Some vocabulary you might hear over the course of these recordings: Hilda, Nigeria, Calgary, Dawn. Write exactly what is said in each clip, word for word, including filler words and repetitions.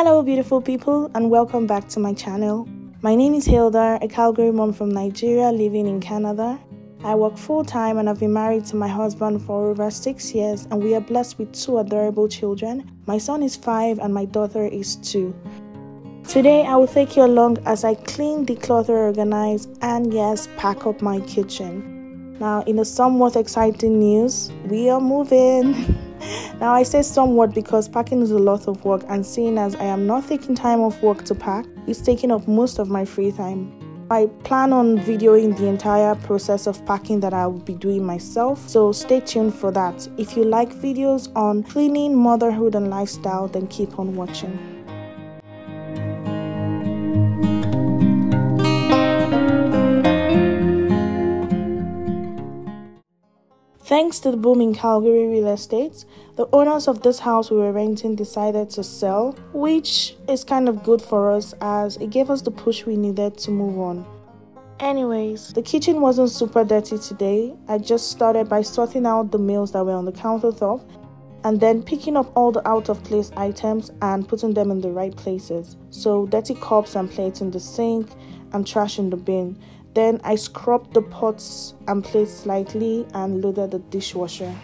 Hello beautiful people and welcome back to my channel. My name is Hilda, a Calgary mom from Nigeria living in Canada. I work full-time and I've been married to my husband for over six years and we are blessed with two adorable children. My son is five and my daughter is two. Today I will take you along as I clean, declutter, organize and yes, pack up my kitchen. Now in the somewhat exciting news, we are moving! Now I say somewhat because packing is a lot of work and seeing as I am not taking time off work to pack, it's taking up most of my free time. I plan on videoing the entire process of packing that I will be doing myself, so stay tuned for that. If you like videos on cleaning, motherhood and lifestyle, then keep on watching. Thanks to the boom in Calgary real estate, the owners of this house we were renting decided to sell, which is kind of good for us as it gave us the push we needed to move on. Anyways, the kitchen wasn't super dirty today. I just started by sorting out the meals that were on the countertop and then picking up all the out of place items and putting them in the right places. So dirty cups and plates in the sink and trash in the bin. Then I scrubbed the pots and plates slightly and loaded the dishwasher.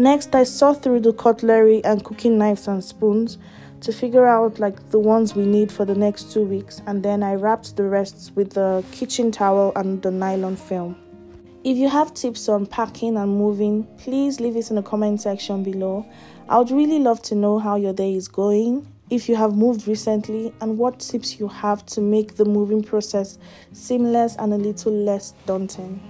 Next, I saw through the cutlery and cooking knives and spoons to figure out like the ones we need for the next two weeks and then I wrapped the rest with the kitchen towel and the nylon film. If you have tips on packing and moving, please leave it in the comment section below. I would really love to know how your day is going, if you have moved recently and what tips you have to make the moving process seamless and a little less daunting.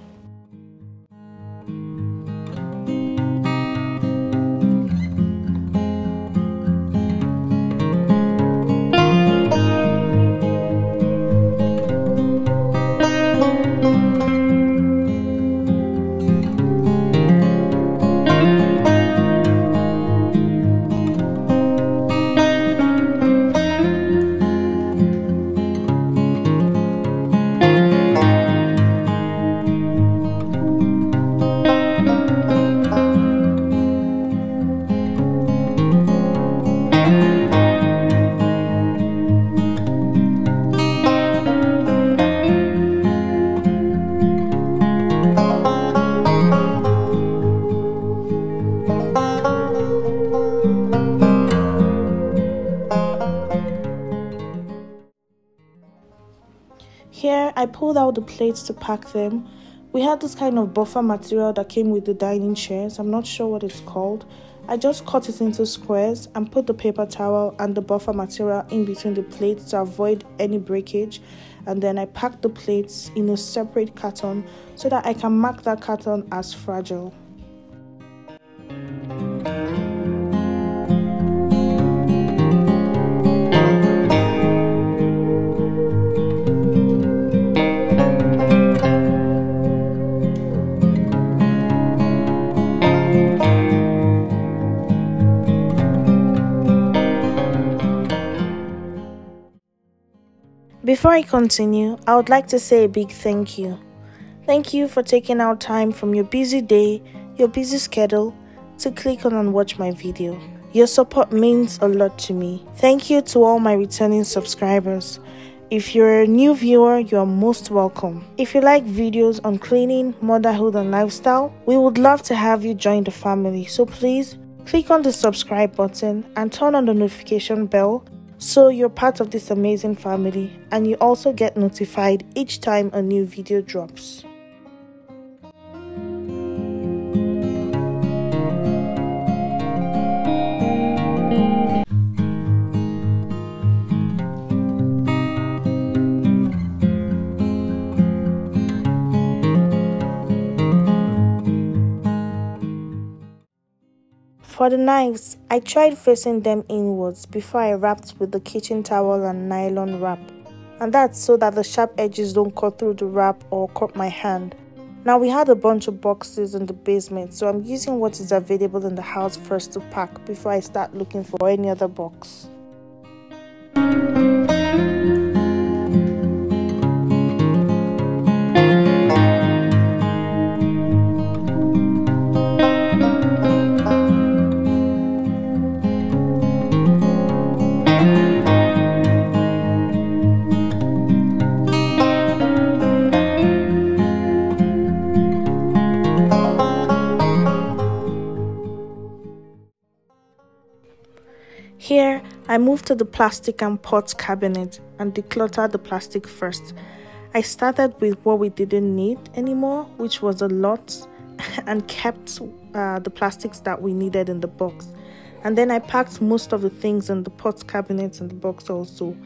Here, I pulled out the plates to pack them. We had this kind of buffer material that came with the dining chairs. I'm not sure what it's called. I just cut it into squares and put the paper towel and the buffer material in between the plates to avoid any breakage. And then I packed the plates in a separate carton so that I can mark that carton as fragile. Before I continue, I would like to say a big thank you. Thank you for taking out time from your busy day, your busy schedule, to click on and watch my video. Your support means a lot to me. Thank you to all my returning subscribers. If you're a new viewer, you are most welcome. If you like videos on cleaning, motherhood and lifestyle, we would love to have you join the family. So please, click on the subscribe button and turn on the notification bell so you're part of this amazing family and you also get notified each time a new video drops. For the knives, I tried facing them inwards before I wrapped with the kitchen towel and nylon wrap, and that's so that the sharp edges don't cut through the wrap or cut my hand. Now we had a bunch of boxes in the basement, so I'm using what is available in the house first to pack before I start looking for any other box. Here, I moved to the plastic and pot cabinet and decluttered the plastic first. I started with what we didn't need anymore, which was a lot, and kept uh, the plastics that we needed in the box. And then I packed most of the things in the pot cabinet and the box also.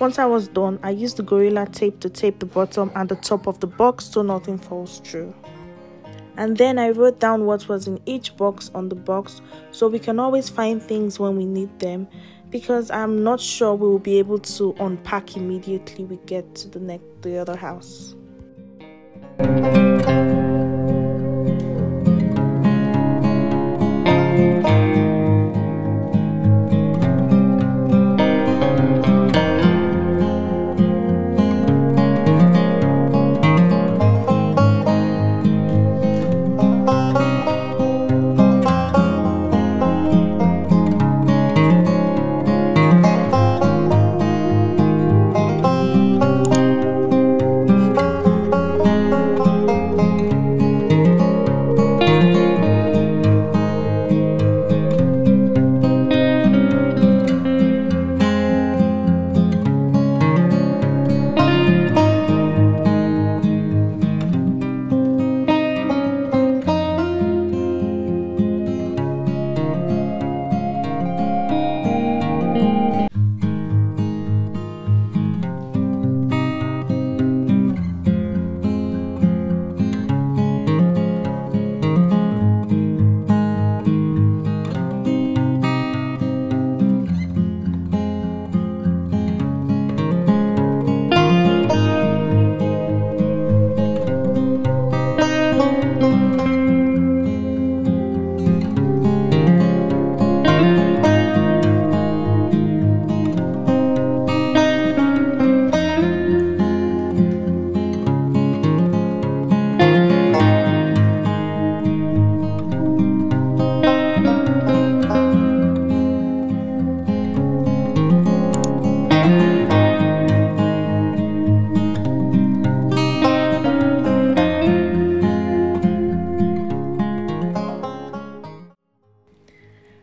Once I was done, I used the Gorilla tape to tape the bottom and the top of the box so nothing falls through. And then I wrote down what was in each box on the box so we can always find things when we need them, because I'm not sure we will be able to unpack immediately we get to the next the other house.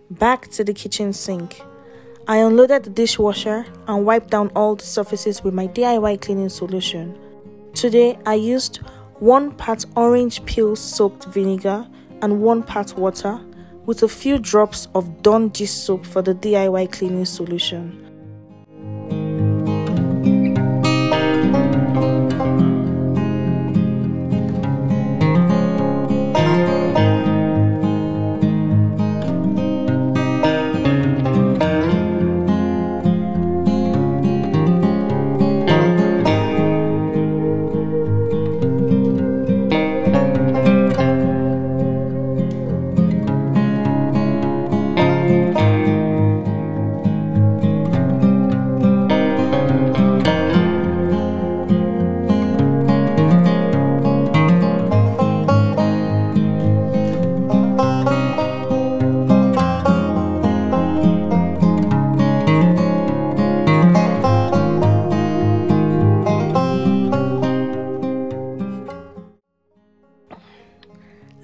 Back to the kitchen sink. I unloaded the dishwasher and wiped down all the surfaces with my D I Y cleaning solution. Today I used one part orange peel soaked vinegar and one part water with a few drops of Dawn dish soap for the D I Y cleaning solution.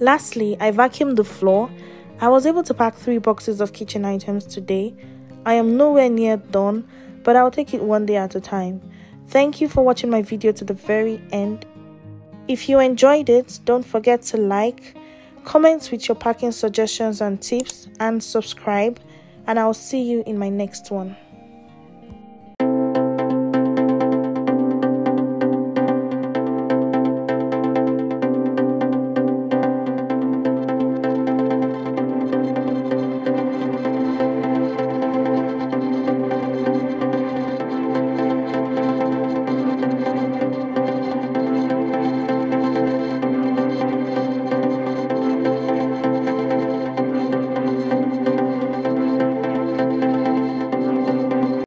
Lastly, I vacuumed the floor. I was able to pack three boxes of kitchen items today. I am nowhere near done, but I'll take it one day at a time. Thank you for watching my video to the very end. If you enjoyed it, don't forget to like, comment with your packing suggestions and tips, and subscribe, and I'll see you in my next one.